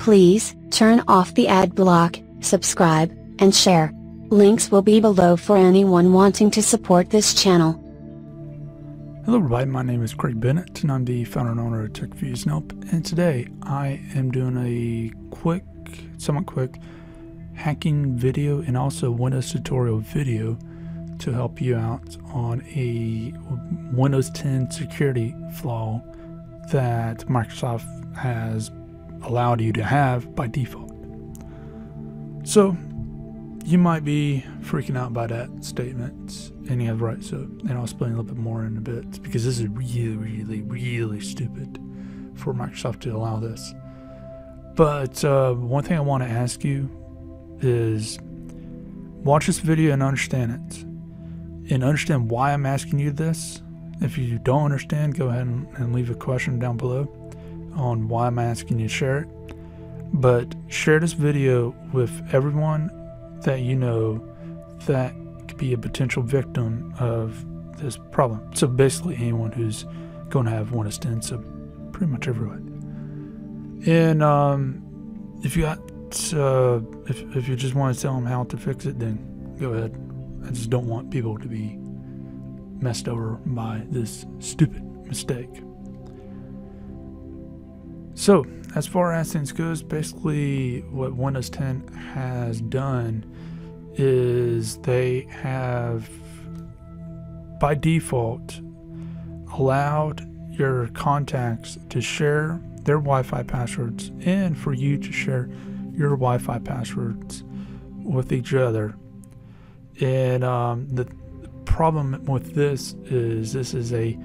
Please turn off the ad block, subscribe, and share. Links will be below for anyone wanting to support this channel. Hello everybody, my name is Craig Bennett and I'm the founder and owner of TechReviewsAndHelp, and today I am doing a quick, somewhat quick, hacking video and also Windows tutorial video to help you out on a Windows 10 security flaw that Microsoft has allowed you to have by default. So you might be freaking out by that statement, and you have the right. So, and I'll explain a little bit more in a bit, because this is really stupid for Microsoft to allow this. But one thing I want to ask you is watch this video and understand it, and understand why I'm asking you this. If you don't understand, go ahead and leave a question down below on why I'm asking you to share it. But share this video with everyone that you know that could be a potential victim of this problem. So basically anyone who's going to have Windows 10, so pretty much everyone. And if you got, if you just want to tell them how to fix it, then go ahead. I just don't want people to be messed over by this stupid mistake. So as far as things goes, basically what Windows 10 has done is they have by default allowed your contacts to share their Wi-Fi passwords, and for you to share your Wi-Fi passwords with each other. And the problem with this is a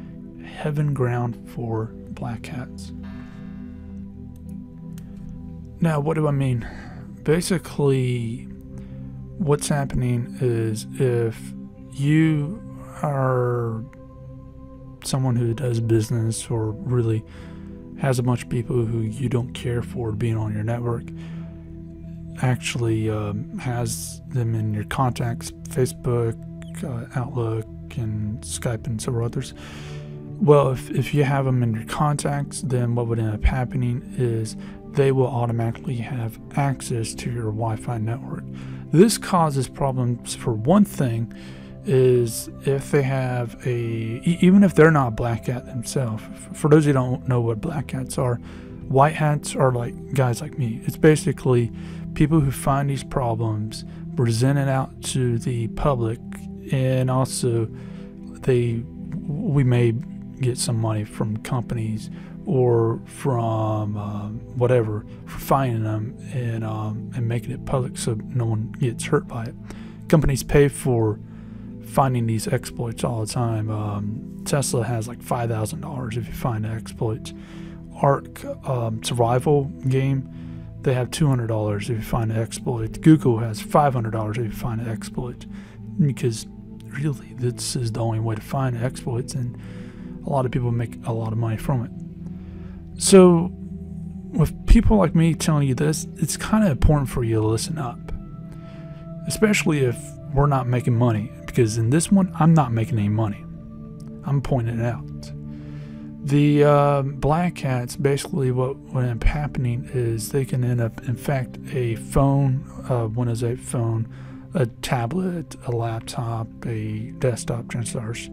heaven ground for black hats. Now, what do I mean? Basically, what's happening is if you are someone who does business or really has a bunch of people who you don't care for being on your network, actually has them in your contacts, Facebook, Outlook, and Skype, and several others. Well, if you have them in your contacts, then what would end up happening is they will automatically have access to your Wi-Fi network. This causes problems. For one thing is if they have even if they're not black hat themselves. For those who don't know what black hats are, white hats are like guys like me. It's basically people who find these problems, present it out to the public, and also we may get some money from companies or from whatever for finding them and making it public so no one gets hurt by it. Companies pay for finding these exploits all the time. Tesla has like $5,000 if you find exploits. Ark survival game, they have $200 if you find an exploit. Google has $500 if you find an exploit, because really this is the only way to find exploits, and a lot of people make a lot of money from it. So with people like me telling you this, it's kind of important for you to listen up, especially if we're not making money, because in this one I'm not making any money. I'm pointing it out. The black hats, basically what ends up happening is they can end up infect a phone, Windows 8 phone, a tablet, a laptop, a desktop. Translators,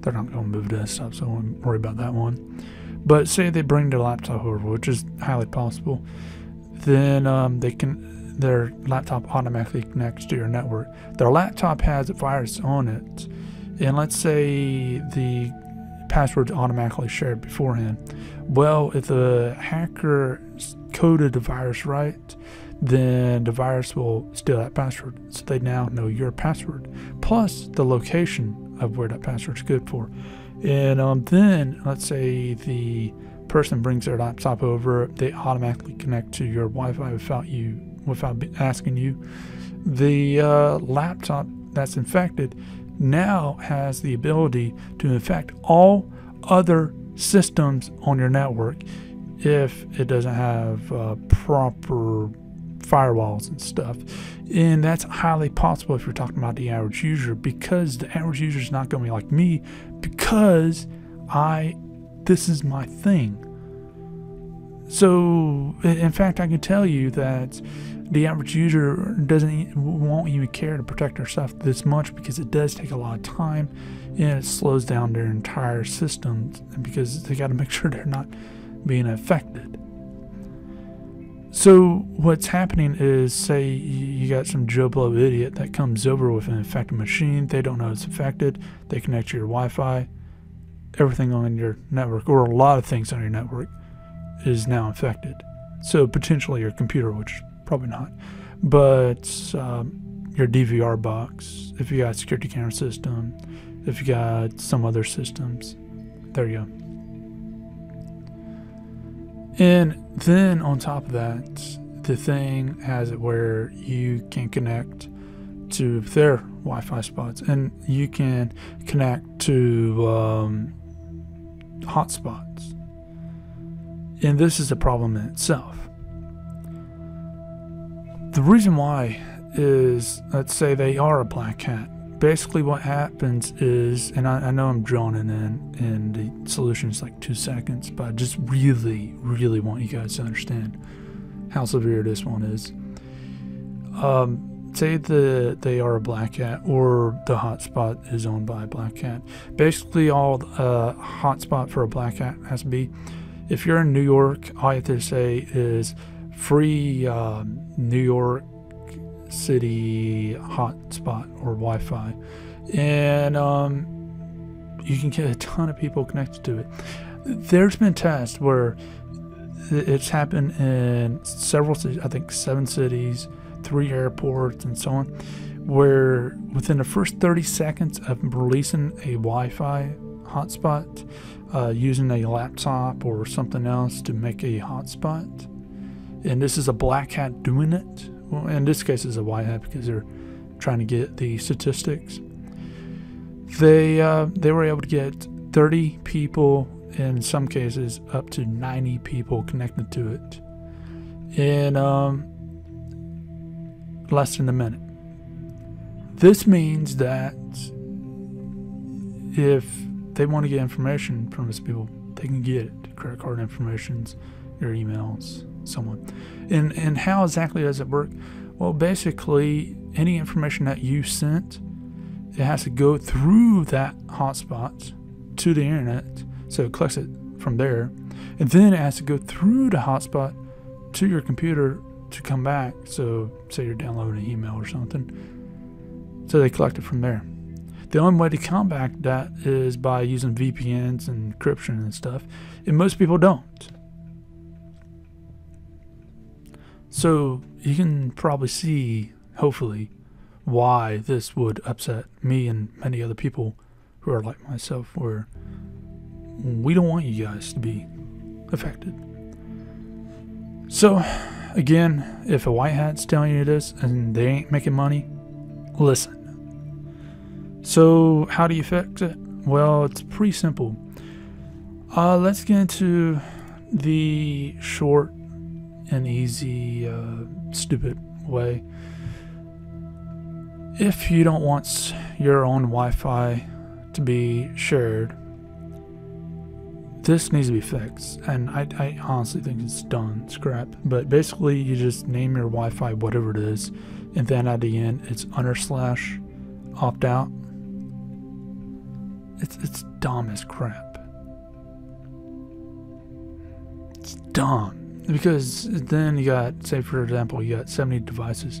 they're not going to move desktop, so I won't worry about that one. But say they bring their laptop over, which is highly possible, then their laptop automatically connects to your network. Their laptop has a virus on it, and let's say the password's automatically shared beforehand. Well, if the hacker coded the virus right, then the virus will steal that password, so they now know your password plus the location of where that password's good for. And then let's say the person brings their laptop over, they automatically connect to your Wi-Fi without asking you. The laptop that's infected now has the ability to infect all other systems on your network if it doesn't have proper firewalls and stuff. And that's highly possible if you're talking about the average user, because the average user is not going to be like me, because this is my thing. So, in fact, I can tell you that the average user won't even care to protect their stuff this much, because it does take a lot of time and it slows down their entire system, because they got to make sure they're not being affected. So what's happening is, say you got some Joe Blow idiot that comes over with an infected machine. They don't know it's infected. They connect to your Wi-Fi. Everything on your network, or a lot of things on your network, is now infected. So potentially your computer, which probably not, but your DVR box, if you got a security camera system, if you got some other systems. There you go. And then on top of that, the thing has it where you can connect to their Wi-Fi spots, and you can connect to hotspots. And this is a problem in itself. The reason why is, let's say they are a black hat. Basically what happens is, and I know I'm droning in and the solution is like 2 seconds, but I just really want you guys to understand how severe this one is. Say they are a black hat, or the hotspot is owned by a black hat. Basically all hotspot for a black hat has to be, if you're in New York, all you have to say is free New York City hotspot or Wi-Fi, and you can get a ton of people connected to it. There's been tests where it's happened in several cities, I think 7 cities, 3 airports, and so on, where within the first 30 seconds of releasing a Wi-Fi hotspot, using a laptop or something else to make a hotspot, and this is a black hat doing it. Well, in this case, it's a white hat because they're trying to get the statistics. They were able to get 30 people, in some cases up to 90 people connected to it in less than a minute. This means that if they want to get information from these people, they can get it. Credit card information, your emails, someone. And how exactly does it work? Well, basically any information that you sent, it has to go through that hotspot to the internet, so it collects it from there, and then it has to go through the hotspot to your computer to come back. So say you're downloading an email or something, so they collect it from there. The only way to combat that is by using VPNs and encryption and stuff, and most people don't. So you can probably see, hopefully, why this would upset me and many other people who are like myself, where we don't want you guys to be affected. So again, if a white hat's telling you this and they ain't making money, listen. So how do you fix it? Well, it's pretty simple. Let's get into the short and easy, stupid way. If you don't want your own Wi-Fi to be shared, this needs to be fixed, and I honestly think it's done, scrap. But basically you just name your Wi-Fi whatever it is, and then at the end it's / opt out. It's dumb as crap. It's dumb, because then you got, say for example, you got 70 devices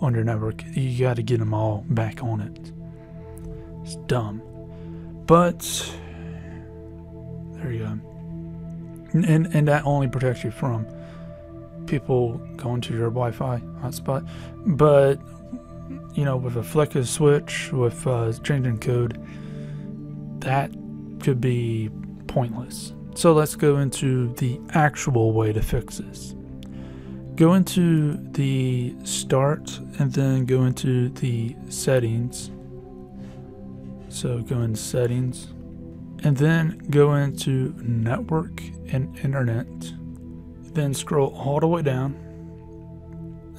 on your network, you got to get them all back on it. It's dumb, but there you go. And that only protects you from people going to your Wi-Fi hotspot. But you know, with a flick of switch, with changing code, that could be pointless. So let's go into the actual way to fix this. Go into the start, and then go into the settings. So go into settings, and then go into network and internet, then scroll all the way down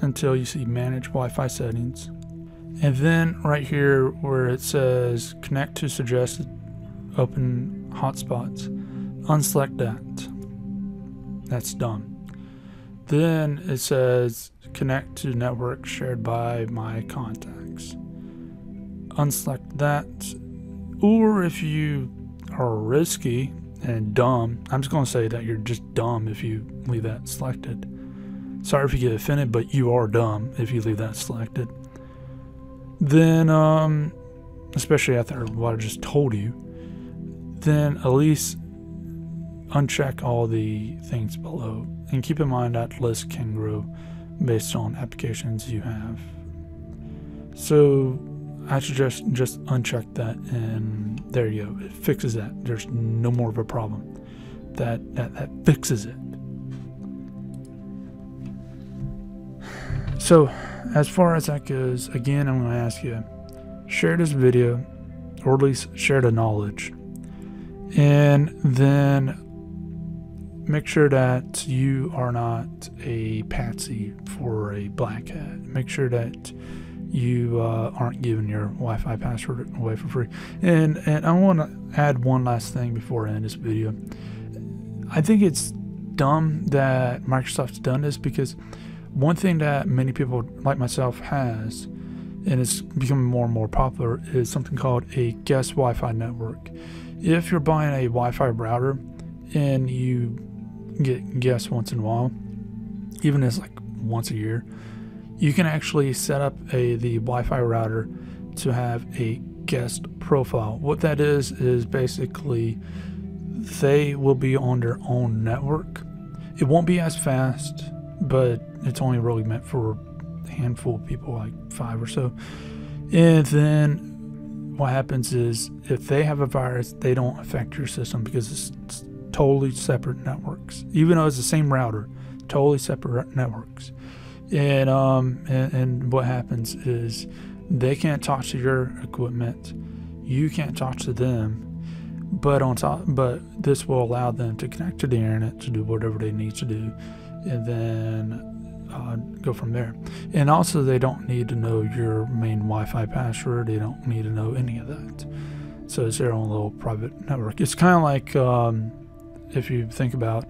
until you see manage Wi-Fi settings, and then right here where it says connect to suggested open hotspots, unselect that. That's done. Then it says connect to network shared by my contacts. Unselect that. Or if you are risky and dumb, I'm just going to say that you're just dumb if you leave that selected. Sorry if you get offended, but you are dumb if you leave that selected. Then, especially after what I just told you, then at least uncheck all the things below. And keep in mind that list can grow based on applications you have. So I suggest just uncheck that, and there you go. It fixes that. There's no more of a problem. That fixes it. So as far as that goes, again, I'm going to ask you, share this video, or at least share the knowledge, and then make sure that you are not a patsy for a black hat. Make sure that you aren't giving your Wi-Fi password away for free. And I want to add one last thing before I end this video. I think it's dumb that Microsoft's done this, because one thing that many people like myself has, and it's becoming more and more popular, is something called a guest Wi-Fi network. If you're buying a Wi-Fi router and you get guests once in a while, even as like once a year, you can actually set up the Wi-Fi router to have a guest profile. What that is basically they will be on their own network. It won't be as fast, but it's only really meant for a handful of people, like 5 or so. And then what happens is if they have a virus, they don't affect your system, because it's totally separate networks. Even though it's the same router, totally separate networks. And what happens is they can't talk to your equipment, you can't talk to them, but this will allow them to connect to the internet to do whatever they need to do, and then go from there. And also, they don't need to know your main Wi-Fi password. They don't need to know any of that. So it's their own little private network. It's kind of like if you think about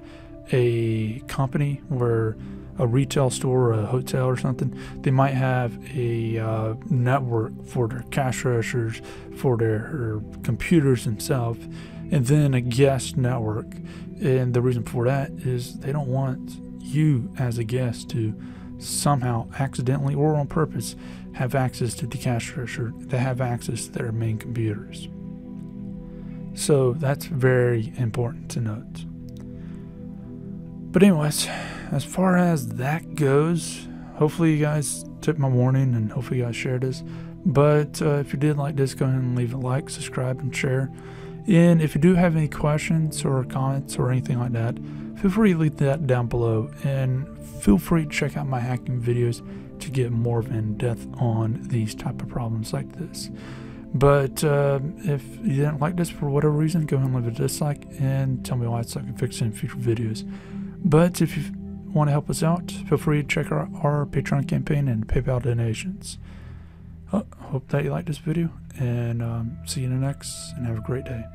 a company where a retail store or a hotel or something, they might have a network for their cash registers, for their computers themselves, and then a guest network. And the reason for that is they don't want you as a guest to somehow accidentally or on purpose have access to the cash register, to have access to their main computers. So that's very important to note. But anyways, as far as that goes, hopefully you guys took my warning and hopefully you guys shared this. But if you did like this, go ahead and leave a like, subscribe, and share. And if you do have any questions or comments or anything like that, feel free to leave that down below. And feel free to check out my hacking videos to get more in-depth on these type of problems like this. But if you didn't like this for whatever reason, go ahead and leave a dislike and tell me why, so I can fix it in future videos. But if you want to help us out, feel free to check our Patreon campaign and PayPal donations. Hope that you liked this video, and see you in the next, and have a great day.